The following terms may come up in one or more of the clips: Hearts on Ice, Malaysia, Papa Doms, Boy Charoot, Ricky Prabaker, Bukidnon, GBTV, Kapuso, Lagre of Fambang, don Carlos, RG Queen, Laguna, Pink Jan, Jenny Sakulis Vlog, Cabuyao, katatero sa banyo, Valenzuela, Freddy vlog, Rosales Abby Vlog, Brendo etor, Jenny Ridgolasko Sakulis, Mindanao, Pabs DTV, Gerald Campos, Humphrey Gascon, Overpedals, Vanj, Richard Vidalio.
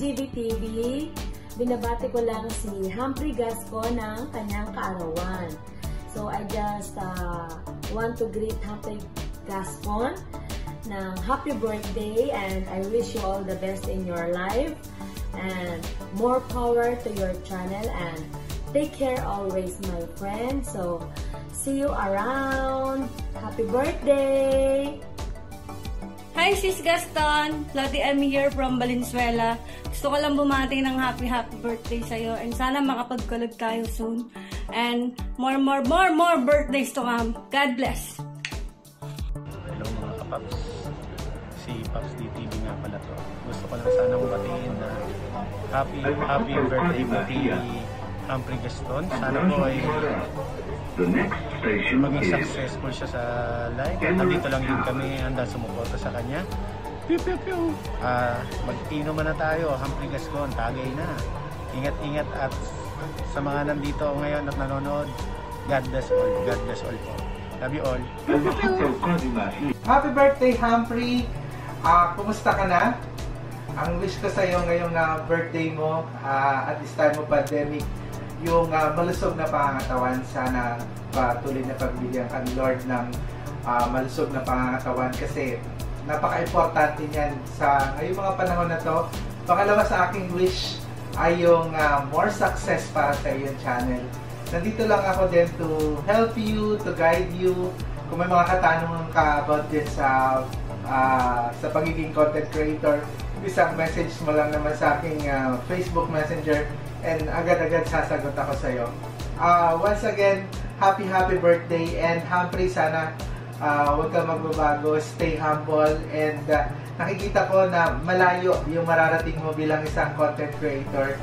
GBTV, binabati ko lang si Humphrey Gascon ng kanyang kaarawan. So I just want to greet Humphrey Gascon ng happy birthday, and I wish you all the best in your life and more power to your channel, and take care always, my friend. So see you around. Happy birthday! Hi, Sis Gaston! Lottie, I'm here from Valenzuela. Gusto ko lang bumati ng happy birthday sa'yo, and sana makapag-collab tayo soon. And more birthdays to come. God bless! Hello mga kapaps. Si Pabs DTV nga pala to. Gusto ko lang sana bumatiin na happy birthday po kay Humphrey Gaston. Sana po ay maging successful siya sa life. At dito lang din kami handa sumuporta sa kanya. Mag-inuman na tayo, Humphrey Gascon, tagay na. Ingat-ingat at sa mga nandito ngayon at nanonood, God bless all po. Love you all. Happy birthday, Humphrey! Kumusta ka na? Ang wish ko sa'yo ngayong birthday mo, at this time of pandemic, yung malusog na pangangatawan, sana patuloy na pagbigyan ka ni Lord ng malusog na pangangatawan, kasi napaka-importante niyan sa ngayong mga panahon na to. Pangalawa sa aking wish ay yung more success para sa iyong channel. Nandito lang ako din to help you, to guide you. Kung may mga katanungan ka about din sa pagiging content creator, isang message mo lang naman sa aking Facebook Messenger, and agad-agad sasagot ako sa'yo. Once again, happy birthday, and Humphrey, sana huwag kang magbabago, stay humble, and nakikita ko na malayo yung mararating mo bilang isang content creator.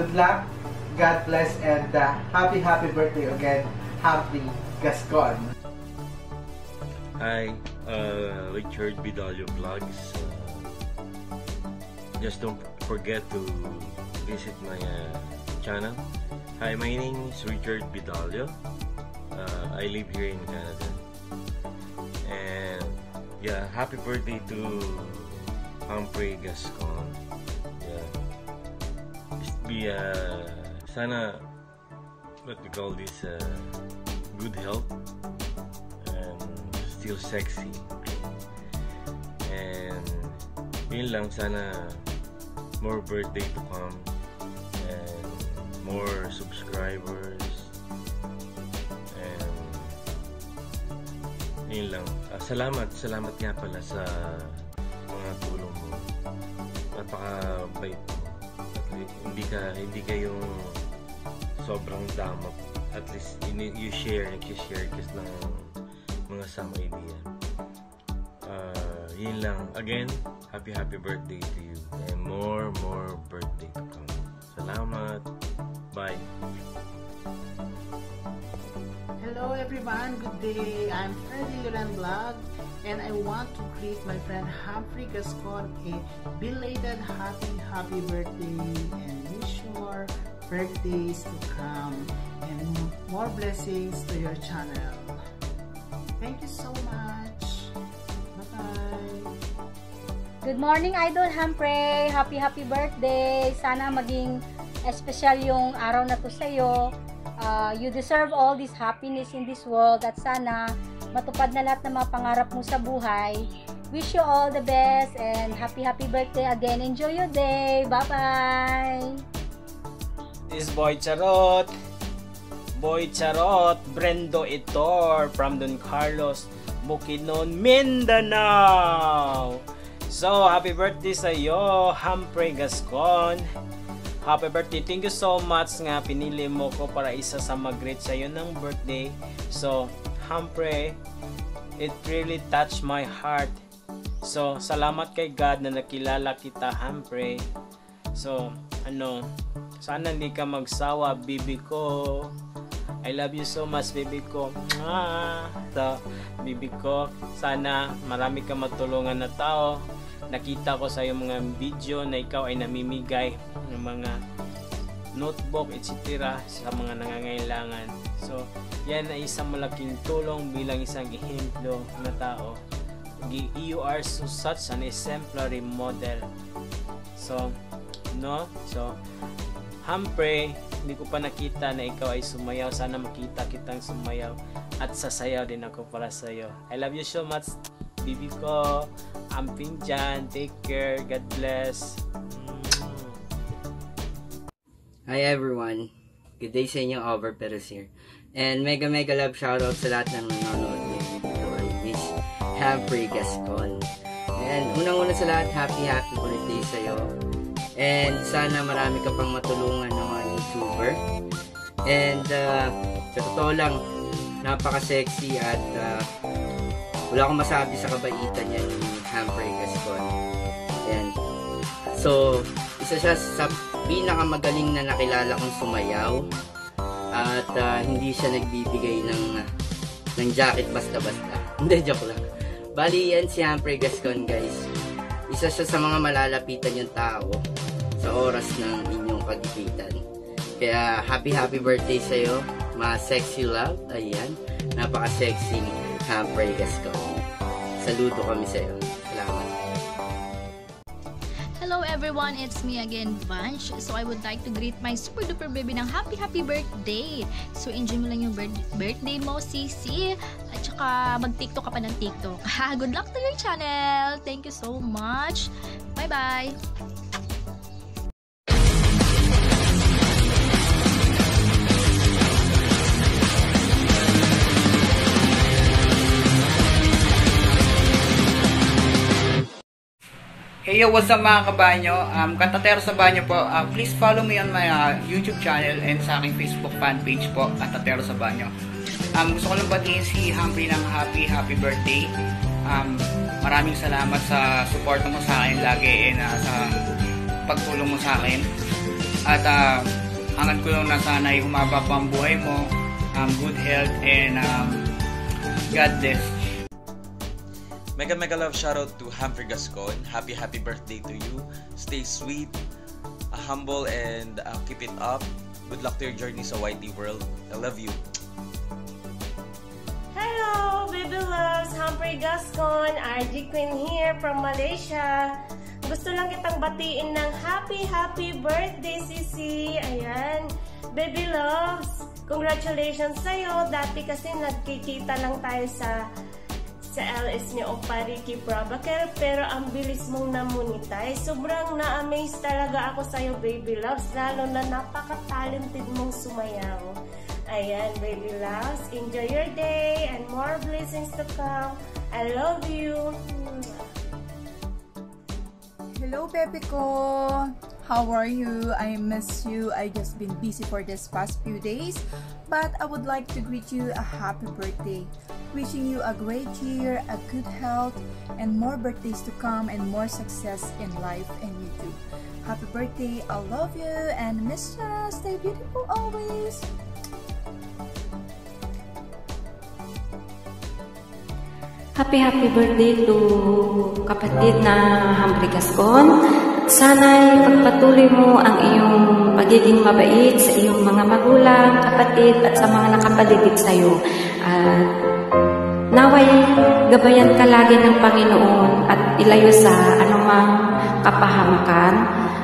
Good luck, God bless, and happy birthday again, Humphrey Gascon. Hi, Richard Vidalio Vlogs. Just don't forget to visit my channel. Hi, my name is Richard Vidalio. I live here in Canada, and yeah, happy birthday to Humphrey Gascon. Yeah, just be sana what we call this good health and still sexy, and yun lang, sana more birthday to come. More subscribers, and yun lang. Salamat nga pala sa mga tulong mo. Napakabait mo. Hindi ka yung sobrang damap. At least you share ng mga some idea. Yun lang. Again, happy birthday to you, and more birthday to come. Salamat. Bye. Hello everyone, good day. I'm Freddy Vlog, and I want to greet my friend Humphrey Gascon a belated happy birthday, and wish your birthdays to come and more blessings to your channel. Thank you so much. Bye-bye. Good morning, Idol Humphrey. Happy birthday. Sana maging espesyal yung araw na to sa'yo. You deserve all this happiness in this world, at sana matupad na lahat ng mga pangarap mo sa buhay. Wish you all the best, and happy birthday again. Enjoy your day. Bye-bye. This boy Charot. Boy Charot. Brendo etor from Don Carlos, Bukidnon, Mindanao. So, happy birthday sa'yo, Humphrey Gascon. Happy birthday. Thank you so much nga. Pinili mo ko para isa sa mag-greet sa'yo ng birthday. So, Humphrey, it really touched my heart. So, salamat kay God na nakilala kita, Humphrey. So, sana hindi ka magsawa, baby ko. I love you so much, baby ko. So, baby ko, sana marami kang matulungan na tao. Nakita ko sa iyong mga video na ikaw ay namimigay ng mga notebook, etc. sa mga nangangailangan. So, yan ay isang malaking tulong bilang isang ehemplo na tao. You are such an exemplary model. So, no? So, Humphrey, hindi ko pa nakita na ikaw ay sumayaw. Sana makita kitang sumayaw at sasayaw din ako para sa'yo. I love you so much, baby ko. I'm Pink Jan. Take care. God bless. Hi everyone. Good day sa inyo. Overpedals here. And mega love shoutout sa lahat ng nanonood ng video. This Humphrey Gascon. And unang-una sa lahat, happy birthday sa'yo. And sana marami ka pang matulungan ng mga YouTuber. And sa totoo lang, napaka-sexy at wala akong masabi sa kabaitan niya ni Humphrey Gascon. And so, isa siya sa pinakamagaling na nakilala kong sumayaw. At hindi siya nagbibigay ng jacket basta-basta. Hindi, joke lang. Bali, yan si Humphrey Gascon, guys. Isa siya sa mga malalapitan yung tao sa oras ng inyong pagitan. Kaya, happy birthday sa'yo. Mga sexy love. Ayan. Napaka-sexy Humphrey Gascon. Saludo kami sa'yo. Salamat. Hello everyone, it's me again, Vanj. So, I would like to greet my super duper baby ng happy birthday. So, enjoy mo lang yung birthday mo, sisi. At saka, mag-tiktok ka pa ng tiktok. Good luck to your channel. Thank you so much. Bye-bye. Hey yo, what's up mga kabanyo? Katatero sa banyo po. Please follow me on my YouTube channel and sa aking Facebook fanpage po, Katatero sa Banyo. Gusto ko lang batiin si Humphrey ng happy birthday. Maraming salamat sa support mo sa akin lagi and sa pagtulong mo sa akin. At hangat ko lang na sana ay humaba pa ang buhay mo, good health and God bless. Mega love shoutout to Humphrey Gascon. Happy birthday to you. Stay sweet, humble, and keep it up. Good luck to your journey sa YT world. I love you. Hello, baby loves. Humphrey Gascon, RG Queen here from Malaysia. Gusto lang kitang batiin ng happy birthday, sisi. Ayan. Baby loves, congratulations sa'yo. Dati kasi nagkikita lang tayo sa LS ni Opa Ricky Prabaker, pero ang bilis mong namonetize. Sobrang na-amaze talaga ako sa'yo, baby loves, lalo na napaka-talented mong sumayaw. Ayan, baby loves, enjoy your day and more blessings to come. I love you. Hello, baby ko. How are you? I miss you. I just been busy for this past few days, but I would like to greet you a happy birthday. Wishing you a great year, a good health, and more birthdays to come, and more success in life and YouTube. Happy birthday, I love you, and miss you, stay beautiful always! Happy birthday to kapatid na Humphrey Gascon. Sana'y pagpatuloy mo ang iyong pagiging mabait sa iyong mga magulang, kapatid, at sa mga nakapaligid sa'yo. At naway gabayan ka lagi ng Panginoon at ilayo sa anumang kapahamakan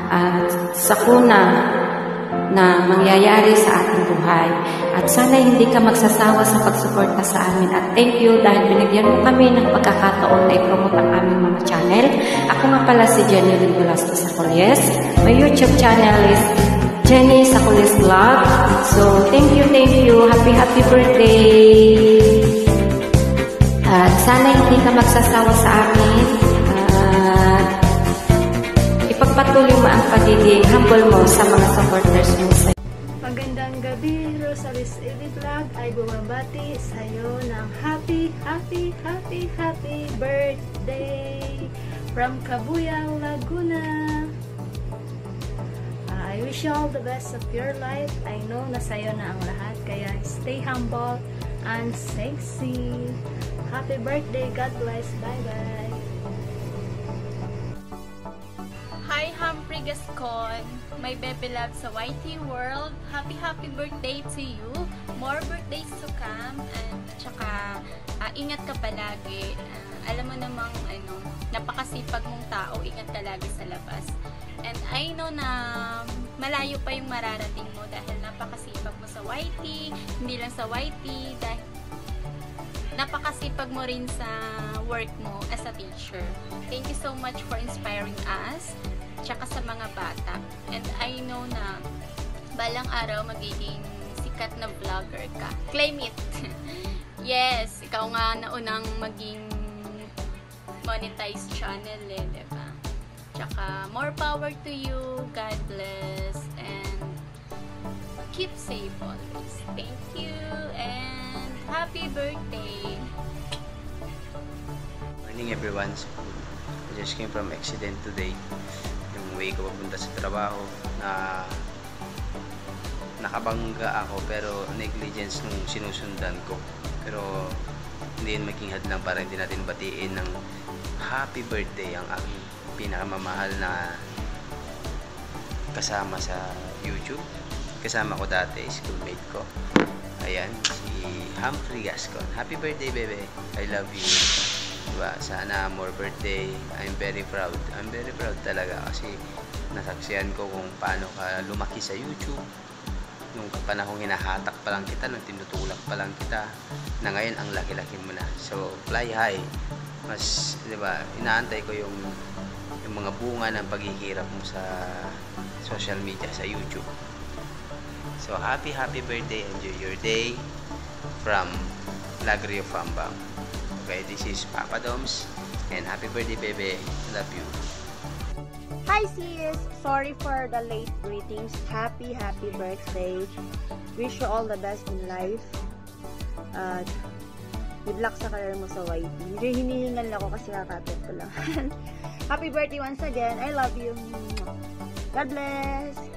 at sakuna na mangyayari sa ating buhay. At sana hindi ka magsasawa sa pagsuporta sa amin. At thank you dahil binigyan mo kami ng pagkakataon na i-promote ang aming mga channel. Ako nga pala si Jenny Ridgolasko Sakulis. My YouTube channel is Jenny Sakulis Vlog. So, thank you. Happy birthday! At sana hindi ka magsasawa sa amin. Ipagpatuloy mo ang pagiging humble mo sa mga supporters mo sa iyo. Magandang gabi, Rosales Abby Vlog ay bumabati sa iyo ng happy birthday from Cabuyao, Laguna. I wish you all the best of your life. I know na sa iyo na ang lahat, kaya stay humble and sexy. Happy birthday, God bless, bye-bye. Hi Humphrey Humphrey Gascon, my baby love sa YT World. Happy birthday to you. More birthdays to come. At saka, ingat ka palagi. Alam mo namang, ano, napakasipag mong tao. Ingat ka lagi sa labas. And I know na malayo pa yung mararating mo dahil napakasipag mo sa YT. Hindi lang sa YT, dahil napakasipag mo rin sa work mo as a teacher. Thank you so much for inspiring us, tsaka sa mga bata. And I know na balang araw magiging sikat na vlogger ka. Claim it! Yes, ikaw nga naunang maging monetized channel eh, diba? Tsaka more power to you, God bless, and keep safe always. Thank you, and happy birthday! Morning everyone. So, I just came from accident today. Yung way ko papunta sa trabaho na nakabangga ako pero negligence nung sinusundan ko. Pero hindi yun maging hadlang para hindi natin batiin ng happy birthday ang aking pinakamamahal na kasama sa YouTube. Kasama ko dati, schoolmate ko. Ayan, si Humphrey Gascon. Happy birthday, baby. I love you. Diba? Sana more birthday. I'm very proud. I'm very proud talaga kasi nasaksihan ko kung paano ka lumaki sa YouTube. Nung panahon hinahatak pa lang kita, nung tinutulak pa lang kita, na ngayon ang laki-laki mo na. So, fly high. Mas, diba, inaantay ko yung mga bunga ng paghihirap mo sa social media, sa YouTube. So, happy birthday. Enjoy your day from Lagre of Fambang. Okay, this is Papa Doms and happy birthday, baby. Love you. Hi, sis. Sorry for the late greetings. Happy birthday. Wish you all the best in life. At good luck sa career mo sa YT. Medyo hinihingal ako kasi kakapit ko lang. Happy birthday once again. I love you. God bless.